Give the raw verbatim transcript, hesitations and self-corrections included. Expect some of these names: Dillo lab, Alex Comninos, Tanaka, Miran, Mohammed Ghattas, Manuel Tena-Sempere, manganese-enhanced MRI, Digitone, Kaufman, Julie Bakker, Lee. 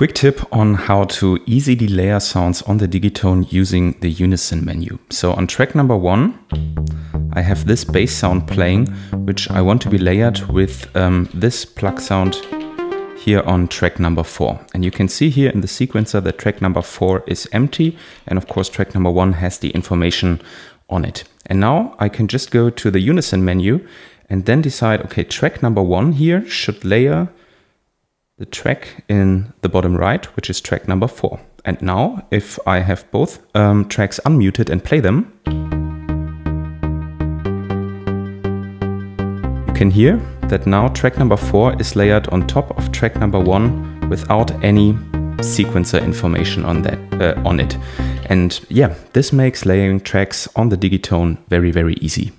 Quick tip on how to easily layer sounds on the Digitone using the Unison menu. So on track number one, I have this bass sound playing, which I want to be layered with um, this plug sound here on track number four. And you can see here in the sequencer that track number four is empty. And of course, track number one has the information on it. And now I can just go to the Unison menu and then decide, okay, track number one here should layer the track in the bottom right, which is track number four. And now if I have both um, tracks unmuted and play them, you can hear that now track number four is layered on top of track number one without any sequencer information on that uh, on it. And yeah, this makes layering tracks on the Digitone very, very easy.